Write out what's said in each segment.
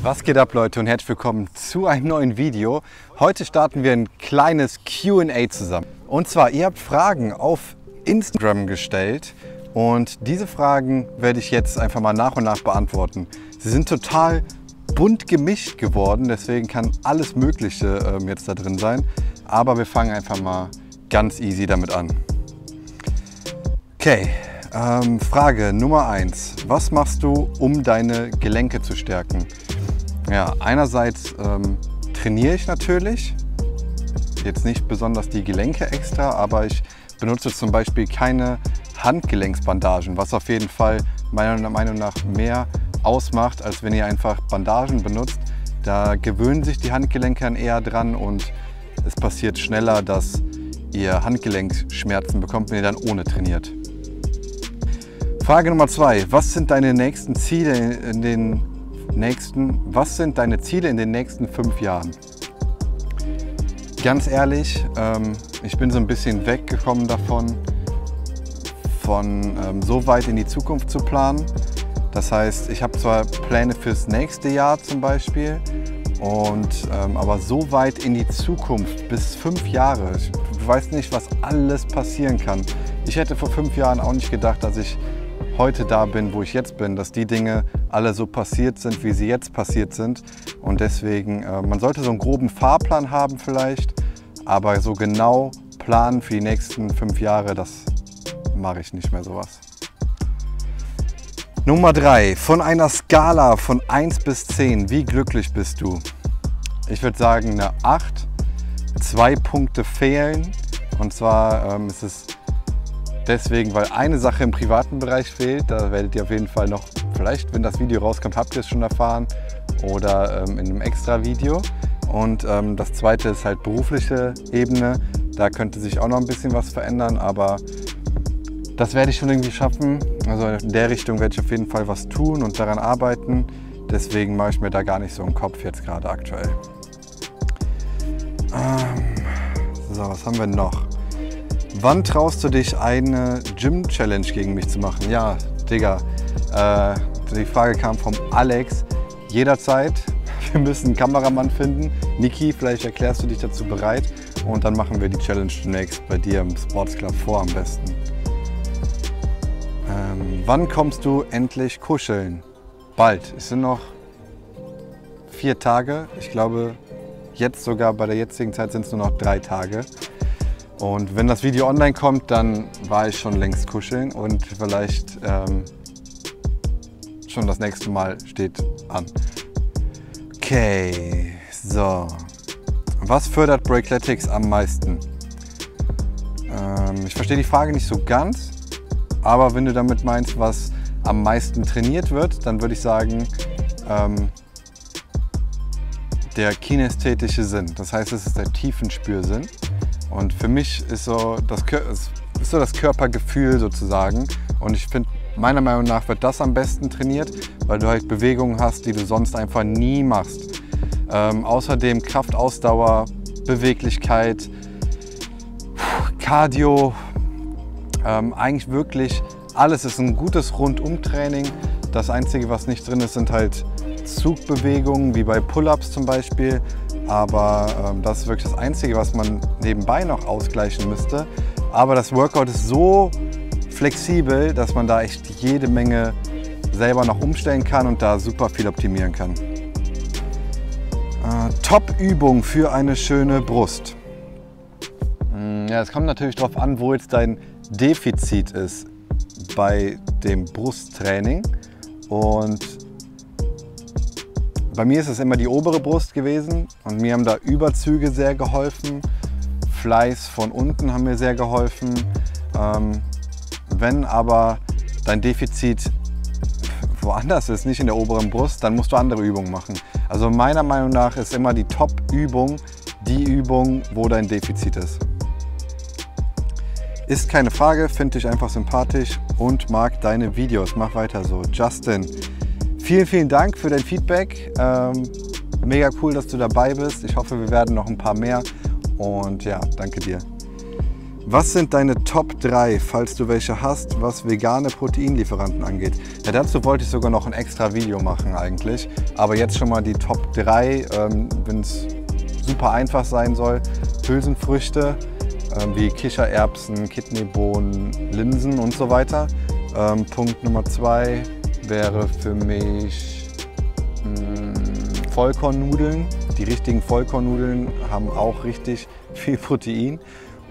Was geht ab, Leute, und herzlich willkommen zu einem neuen Video. Heute starten wir ein kleines Q&A zusammen. Und zwar, ihr habt Fragen auf Instagram gestellt und diese Fragen werde ich jetzt einfach mal nach und nach beantworten. Sie sind total bunt gemischt geworden, deswegen kann alles Mögliche jetzt da drin sein. Aber wir fangen einfach mal ganz easy damit an. Okay, Frage Nummer 1. Was machst du, um deine Gelenke zu stärken? Ja, einerseits trainiere ich natürlich, jetzt nicht besonders die Gelenke extra, aber ich benutze zum Beispiel keine Handgelenksbandagen, was auf jeden Fall meiner Meinung nach mehr ausmacht, als wenn ihr einfach Bandagen benutzt. Da gewöhnen sich die Handgelenke dann eher dran und es passiert schneller, dass ihr Handgelenksschmerzen bekommt, wenn ihr dann ohne trainiert. Frage Nummer 2. Was sind deine Ziele in den nächsten 5 Jahren? Ganz ehrlich, ich bin so ein bisschen weggekommen davon, von so weit in die Zukunft zu planen. Das heißt, ich habe zwar Pläne fürs nächste Jahr zum Beispiel, aber so weit in die Zukunft, bis 5 Jahre. Ich weiß nicht, was alles passieren kann. Ich hätte vor 5 Jahren auch nicht gedacht, dass ich heute da bin, wo ich jetzt bin, dass die Dinge alle so passiert sind, wie sie jetzt passiert sind. Und deswegen, man sollte so einen groben Fahrplan haben vielleicht, aber so genau planen für die nächsten 5 Jahre, das mache ich nicht mehr, sowas. Nummer 3. Von einer Skala von 1 bis 10, wie glücklich bist du? Ich würde sagen eine 8. 2 Punkte fehlen, und zwar ist es deswegen, weil eine Sache im privaten Bereich fehlt. Da werdet ihr auf jeden Fall noch, vielleicht wenn das Video rauskommt, habt ihr es schon erfahren oder in einem extra Video. Und das zweite ist halt berufliche Ebene. Da könnte sich auch noch ein bisschen was verändern, aber das werde ich schon irgendwie schaffen. Also in der Richtung werde ich auf jeden Fall was tun und daran arbeiten. Deswegen mache ich mir da gar nicht so einen Kopf jetzt gerade aktuell. So, was haben wir noch? Wann traust du dich, eine Gym-Challenge gegen mich zu machen? Ja, Digga, die Frage kam vom Alex. Jederzeit. Wir müssen einen Kameramann finden. Niki, vielleicht erklärst du dich dazu bereit. Und dann machen wir die Challenge demnächst bei dir im Sportsclub vor, am besten. Wann kommst du endlich kuscheln? Bald. Es sind noch 4 Tage. Ich glaube, jetzt sogar bei der jetzigen Zeit sind es nur noch 3 Tage. Und wenn das Video online kommt, dann war ich schon längst kuscheln und vielleicht schon das nächste Mal steht an. Okay, so. Was fördert Breakletics am meisten? Ich verstehe die Frage nicht so ganz, aber wenn du damit meinst, was am meisten trainiert wird, dann würde ich sagen, der kinästhetische Sinn. Das heißt, es ist der Tiefenspürsinn. Und für mich ist so das Körpergefühl sozusagen. Und ich finde, meiner Meinung nach wird das am besten trainiert, weil du halt Bewegungen hast, die du sonst einfach nie machst. Außerdem Kraft, Ausdauer, Beweglichkeit, Cardio, eigentlich wirklich alles. Es ist ein gutes Rundumtraining. Das Einzige, was nicht drin ist, sind halt Zugbewegungen, wie bei Pull-ups zum Beispiel. Aber das ist wirklich das Einzige, was man nebenbei noch ausgleichen müsste. Aber das Workout ist so flexibel, dass man da echt jede Menge selber noch umstellen kann und da super viel optimieren kann. Top-Übung für eine schöne Brust. Ja, es kommt natürlich darauf an, wo jetzt dein Defizit ist bei dem Brusttraining. Und bei mir ist es immer die obere Brust gewesen und mir haben da Überzüge sehr geholfen, Fleiß von unten haben mir sehr geholfen. Wenn aber dein Defizit woanders ist, nicht in der oberen Brust, dann musst du andere Übungen machen. Also meiner Meinung nach ist immer die Top-Übung die Übung, wo dein Defizit ist. Ist keine Frage, finde dich einfach sympathisch und mag deine Videos. Mach weiter so, Justin. Vielen, vielen Dank für dein Feedback. Mega cool, dass du dabei bist. Ich hoffe, wir werden noch ein paar mehr. Und ja, danke dir. Was sind deine Top 3, falls du welche hast, was vegane Proteinlieferanten angeht? Ja, dazu wollte ich sogar noch ein extra Video machen eigentlich. Aber jetzt schon mal die Top 3, wenn es super einfach sein soll. Hülsenfrüchte wie Kichererbsen, Kidneybohnen, Linsen und so weiter. Punkt Nummer 2 wäre für mich Vollkornnudeln. Die richtigen Vollkornnudeln haben auch richtig viel Protein.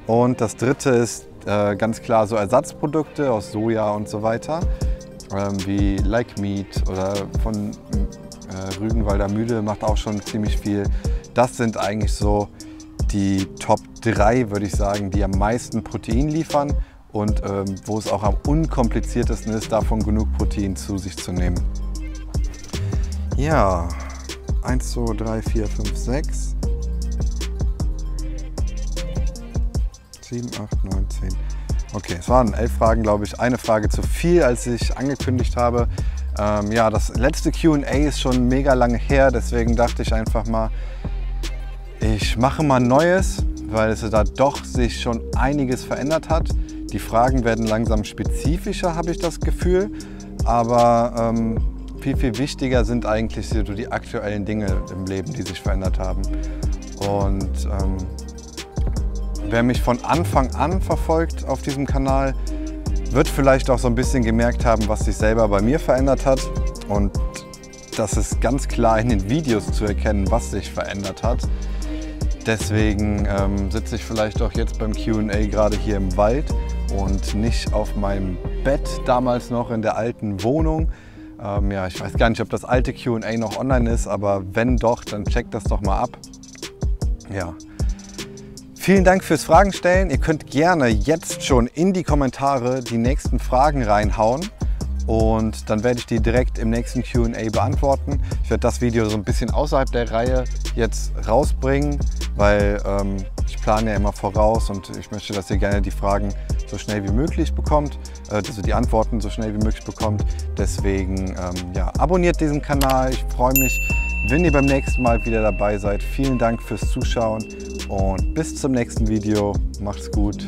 Und das dritte ist ganz klar so Ersatzprodukte aus Soja und so weiter, wie Like Meat oder von Rügenwalder Mühle macht auch schon ziemlich viel. Das sind eigentlich so die Top 3, würde ich sagen, die am meisten Protein liefern und wo es auch am unkompliziertesten ist, davon genug Protein zu sich zu nehmen. Ja, 1, 2, 3, 4, 5, 6. 7, 8, 9, 10. Okay, es waren 11 Fragen, glaube ich. Eine Frage zu viel, als ich angekündigt habe. Ja, das letzte Q&A ist schon mega lange her, deswegen dachte ich einfach mal, ich mache mal Neues, weil es da doch sich schon einiges verändert hat. Die Fragen werden langsam spezifischer, habe ich das Gefühl. Aber viel, viel wichtiger sind eigentlich so die aktuellen Dinge im Leben, die sich verändert haben. Und wer mich von Anfang an verfolgt auf diesem Kanal, wird vielleicht auch so ein bisschen gemerkt haben, was sich selber bei mir verändert hat. Und das ist ganz klar in den Videos zu erkennen, was sich verändert hat. Deswegen sitze ich vielleicht auch jetzt beim Q&A gerade hier im Wald und nicht auf meinem Bett, damals noch in der alten Wohnung. Ja, ich weiß gar nicht, ob das alte Q&A noch online ist, aber wenn doch, dann checkt das doch mal ab. Ja. Vielen Dank fürs Fragen stellen. Ihr könnt gerne jetzt schon in die Kommentare die nächsten Fragen reinhauen und dann werde ich die direkt im nächsten Q&A beantworten. Ich werde das Video so ein bisschen außerhalb der Reihe jetzt rausbringen, weil ich plane ja immer voraus und ich möchte, dass ihr gerne die Fragen so schnell wie möglich bekommt, also die Antworten so schnell wie möglich bekommt. Deswegen ja, abonniert diesen Kanal. Ich freue mich, wenn ihr beim nächsten Mal wieder dabei seid. Vielen Dank fürs Zuschauen und bis zum nächsten Video. Macht's gut.